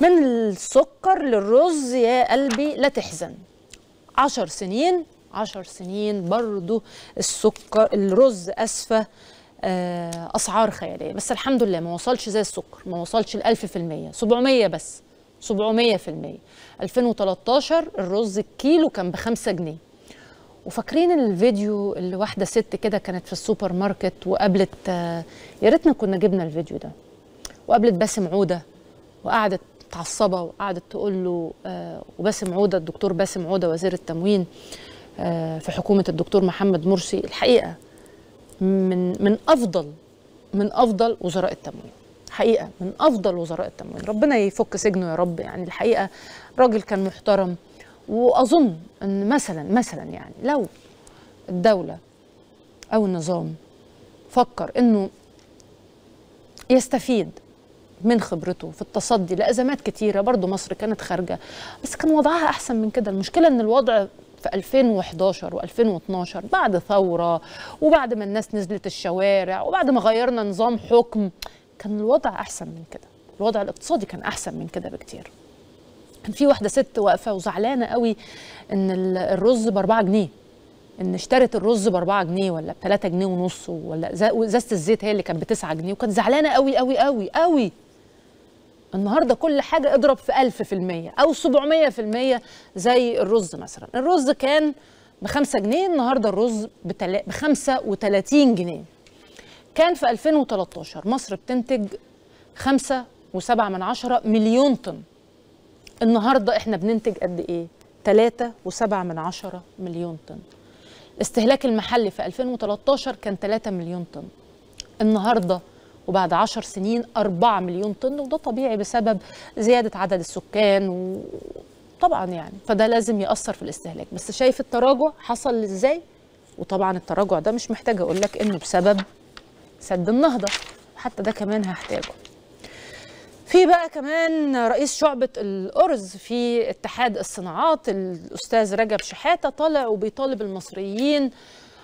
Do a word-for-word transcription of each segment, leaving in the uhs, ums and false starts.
من السكر للرز يا قلبي لا تحزن. عشر سنين عشر سنين برضو السكر الرز اسفه اسعار خياليه، بس الحمد لله ما وصلش زي السكر، ما وصلش ال1000%، سبعمية بس، سبعمية في المية. ألفين وتلتاشر الرز الكيلو كان بخمسة جنيه. وفاكرين الفيديو اللي واحده ست كده كانت في السوبر ماركت وقابلت، يا ريتنا كنا جبنا الفيديو ده، وقابلت باسم عوده وقعدت متعصبه وقعدت تقول له، وباسم عوده الدكتور باسم عوده وزير التموين في حكومه الدكتور محمد مرسي، الحقيقه من من افضل من افضل وزراء التموين، حقيقه من افضل وزراء التموين، ربنا يفك سجنه يا رب. يعني الحقيقه راجل كان محترم، واظن ان مثلا مثلا يعني لو الدوله او النظام فكر انه يستفيد من خبرته في التصدي لازمات كتيره، برضو مصر كانت خارجه بس كان وضعها احسن من كده. المشكله ان الوضع في ألفين وحداشر وألفين واتناشر بعد ثوره وبعد ما الناس نزلت الشوارع وبعد ما غيرنا نظام حكم كان الوضع احسن من كده، الوضع الاقتصادي كان احسن من كده بكتير. كان في واحده ست واقفه وزعلانه قوي ان الرز ب أربعة جنيه، ان اشترت الرز ب أربعة جنيه ولا ب تلاتة جنيه ونص، ولا ازازه الزيت هي اللي كانت ب تسعة جنيه، وكانت زعلانه قوي قوي قوي قوي. النهارده كل حاجه اضرب في ألف في المية او سبعمية في المية زي الرز مثلا، الرز كان ب خمسة جنيه، النهارده الرز ب خمسة وتلاتين جنيه. كان في ألفين وتلتاشر مصر بتنتج خمسة وسبعة من عشرة مليون طن، النهارده احنا بننتج قد ايه؟ تلاتة وسبعة من عشرة مليون طن. الاستهلاك المحلي في ألفين وتلتاشر كان تلاتة مليون طن، النهارده وبعد عشر سنين أربعة مليون طن، وده طبيعي بسبب زيادة عدد السكان وطبعا يعني فده لازم يأثر في الاستهلاك. بس شايف التراجع حصل ازاي؟ وطبعا التراجع ده مش محتاجة اقول لك انه بسبب سد النهضة، حتى ده كمان هحتاجه. في بقى كمان رئيس شعبة الأرز في اتحاد الصناعات الأستاذ رجب شحاته طالع وبيطالب المصريين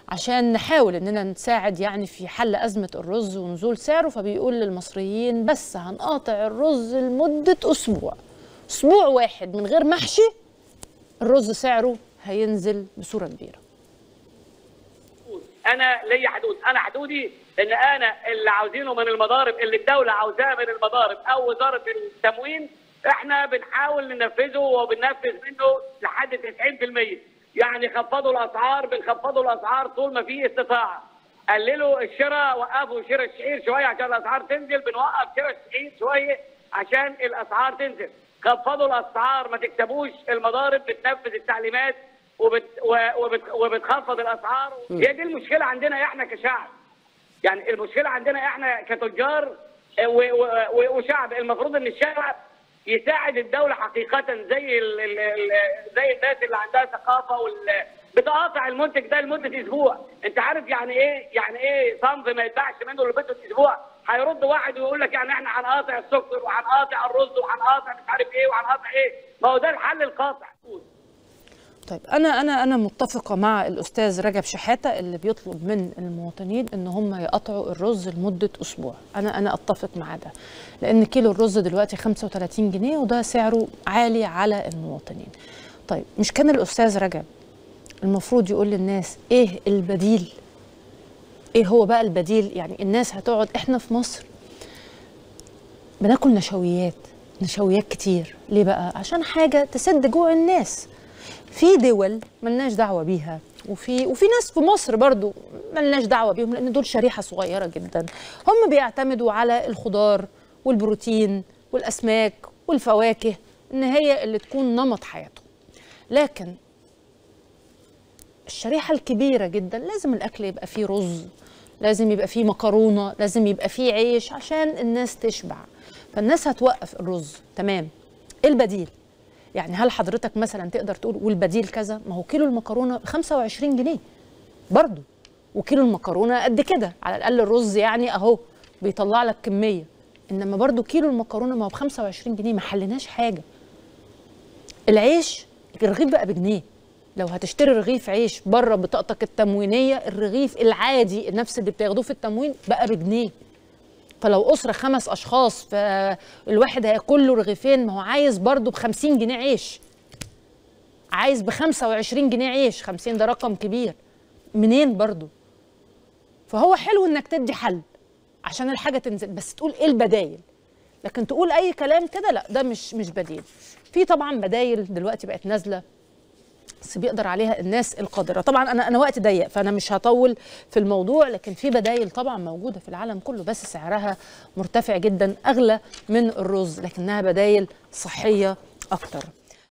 عشان نحاول اننا نساعد يعني في حل ازمه الرز ونزول سعره، فبيقول للمصريين بس هنقاطع الرز لمده اسبوع، اسبوع واحد من غير محشي الرز سعره هينزل بصوره كبيره. انا لي حدود، انا حدودي ان انا اللي عاوزينه من المضارب، اللي الدوله عاوزاه من المضارب او وزاره التموين احنا بنحاول ننفذه وبننفذ منه لحد تسعين في المية. يعني خفضوا الاسعار، بنخفضوا الاسعار طول ما في استطاعه. قللوا الشراء، وقفوا شراء الشعير شويه عشان الاسعار تنزل، بنوقف شراء الشعير شويه عشان الاسعار تنزل. خفضوا الاسعار ما تكسبوش، المضارب بتنفذ التعليمات وبت... وبت... وبتخفض الاسعار. هي دي المشكله عندنا احنا كشعب. يعني المشكله عندنا احنا كتجار و... و... و... وشعب، المفروض ان الشعب يساعد الدولة حقيقة، زي ال ال ال زي الناس اللي عندها ثقافة وال بتقاطع المنتج ده لمدة أسبوع. أنت عارف يعني إيه يعني إيه صنف ما يتباعش منه لمدة أسبوع؟ هيرد واحد ويقول لك يعني إحنا هنقاطع السكر وهنقاطع الرز وهنقاطع مش عارف إيه وهنقاطع إيه، ما هو ده الحل القاطع. طيب أنا أنا أنا متفقة مع الأستاذ رجب شحاته اللي بيطلب من المواطنين إن هم يقطعوا الرز لمدة أسبوع، أنا أنا أتفق مع ده، لأن كيلو الرز دلوقتي خمسة وتلاتين جنيه وده سعره عالي على المواطنين. طيب مش كان الأستاذ رجب المفروض يقول للناس إيه البديل؟ إيه هو بقى البديل؟ يعني الناس هتقعد، إحنا في مصر بناكل نشويات، نشويات كتير، ليه بقى؟ عشان حاجة تسد جوع الناس. في دول ملناش دعوه بيها، وفي وفي ناس في مصر برضو ملناش دعوه بيهم، لان دول شريحه صغيره جدا، هم بيعتمدوا على الخضار والبروتين والاسماك والفواكه ان هي اللي تكون نمط حياتهم. لكن الشريحه الكبيره جدا لازم الاكل يبقى فيه رز، لازم يبقى فيه مكرونه، لازم يبقى فيه عيش عشان الناس تشبع. فالناس هتوقف الرز، تمام، ايه البديل؟ يعني هل حضرتك مثلا تقدر تقول والبديل كذا؟ ما هو كيلو المكرونه خمسة وعشرين جنيه برضه، وكيلو المكرونه قد كده، على الاقل الرز يعني اهو بيطلع لك كميه، انما برضه كيلو المكرونه ما هو ب خمسة وعشرين جنيه، ما حلناش حاجه. العيش الرغيف بقى بجنيه، لو هتشتري رغيف عيش بره بطاقتك التموينيه، الرغيف العادي نفس اللي بتاخدوه في التموين بقى بجنيه. فلو اسره خمس اشخاص فالواحد هياكل له رغيفين، ما هو عايز برضه ب خمسين جنيه عيش، عايز ب خمسة وعشرين جنيه عيش، خمسين ده رقم كبير منين برضه؟ فهو حلو انك تدي حل عشان الحاجه تنزل، بس تقول ايه البدايل، لكن تقول اي كلام كده لا، ده مش مش بديل. في طبعا بدايل دلوقتي بقت نازله بس بيقدر عليها الناس القادره. طبعا انا انا وقت ضيق فانا مش هطول في الموضوع، لكن في بدايل طبعا موجوده في العالم كله بس سعرها مرتفع جدا، اغلى من الرز، لكنها بدايل صحيه اكتر.